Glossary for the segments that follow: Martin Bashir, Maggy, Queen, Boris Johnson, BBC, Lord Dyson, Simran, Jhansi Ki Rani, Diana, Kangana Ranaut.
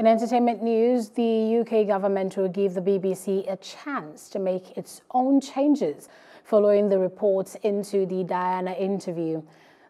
In entertainment news, the UK government will give the BBC a chance to make its own changes following the reports into the Diana interview.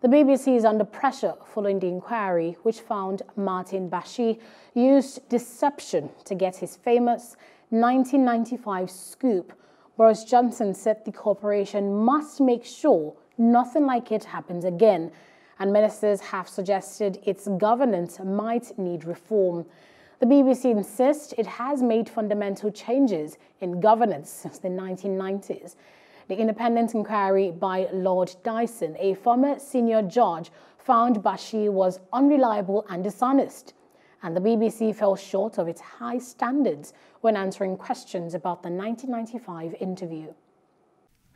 The BBC is under pressure following the inquiry, which found Martin Bashir used deception to get his famous 1995 scoop. Boris Johnson said the corporation must make sure nothing like it happens again, and ministers have suggested its governance might need reform. The BBC insists it has made fundamental changes in governance since the 1990s. The independent inquiry by Lord Dyson, a former senior judge, found Bashir was unreliable and dishonest, and the BBC fell short of its high standards when answering questions about the 1995 interview.